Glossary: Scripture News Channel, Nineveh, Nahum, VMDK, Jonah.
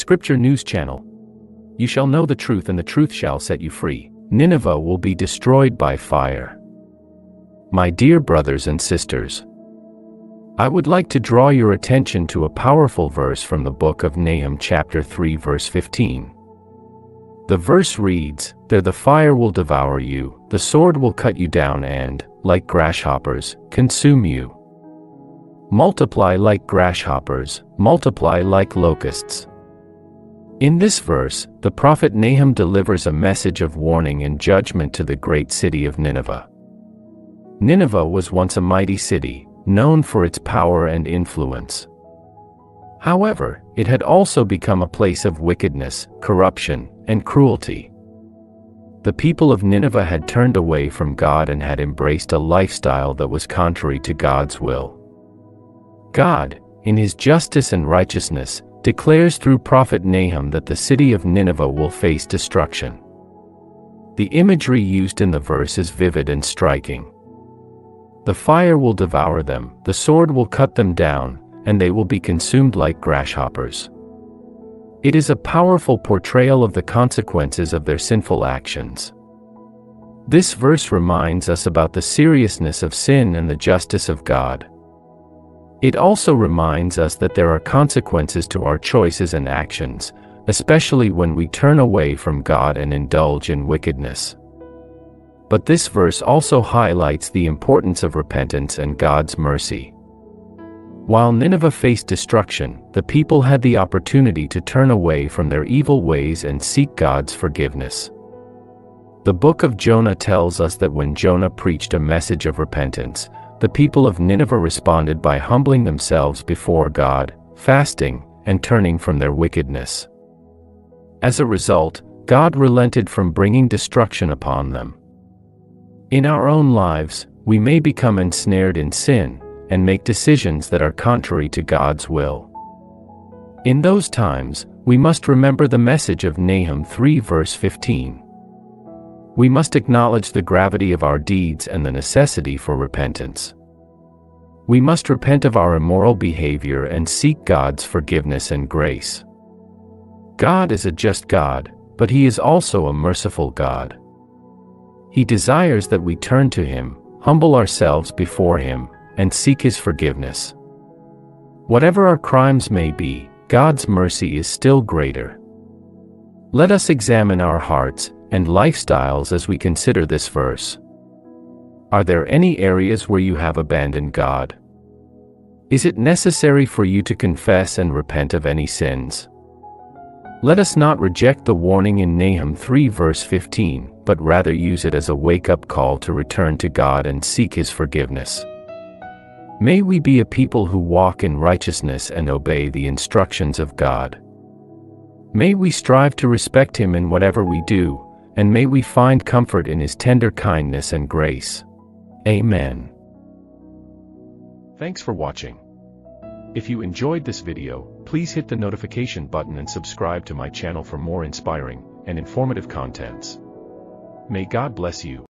Scripture News Channel. You shall know the truth, and the truth shall set you free. Nineveh will be destroyed by fire. My dear brothers and sisters, I would like to draw your attention to a powerful verse from the book of Nahum chapter 3 verse 15. The verse reads, "There the fire will devour you, the sword will cut you down and, like grasshoppers, consume you. Multiply like grasshoppers, multiply like locusts." In this verse, the prophet Nahum delivers a message of warning and judgment to the great city of Nineveh. Nineveh was once a mighty city, known for its power and influence. However, it had also become a place of wickedness, corruption, and cruelty. The people of Nineveh had turned away from God and had embraced a lifestyle that was contrary to God's will. God, in His justice and righteousness, declares through prophet Nahum that the city of Nineveh will face destruction. The imagery used in the verse is vivid and striking. The fire will devour them, the sword will cut them down, and they will be consumed like grasshoppers. It is a powerful portrayal of the consequences of their sinful actions. This verse reminds us about the seriousness of sin and the justice of God. It also reminds us that there are consequences to our choices and actions, especially when we turn away from God and indulge in wickedness. But this verse also highlights the importance of repentance and God's mercy. While Nineveh faced destruction, the people had the opportunity to turn away from their evil ways and seek God's forgiveness. The book of Jonah tells us that when Jonah preached a message of repentance, the people of Nineveh responded by humbling themselves before God, fasting, and turning from their wickedness. As a result, God relented from bringing destruction upon them. In our own lives, we may become ensnared in sin and make decisions that are contrary to God's will. In those times, we must remember the message of Nahum 3 verse 15. We must acknowledge the gravity of our deeds and the necessity for repentance. We must repent of our immoral behavior and seek God's forgiveness and grace. God is a just God, but He is also a merciful God. He desires that we turn to Him, humble ourselves before Him, and seek His forgiveness. Whatever our crimes may be, God's mercy is still greater. Let us examine our hearts and lifestyles as we consider this verse. Are there any areas where you have abandoned God? Is it necessary for you to confess and repent of any sins? Let us not reject the warning in Nahum 3 verse 15, but rather use it as a wake-up call to return to God and seek His forgiveness. May we be a people who walk in righteousness and obey the instructions of God. May we strive to respect Him in whatever we do, and may we find comfort in His tender kindness and grace. Amen. Thanks for watching. If you enjoyed this video, please hit the notification button and subscribe to my channel for more inspiring and informative contents. May God bless you.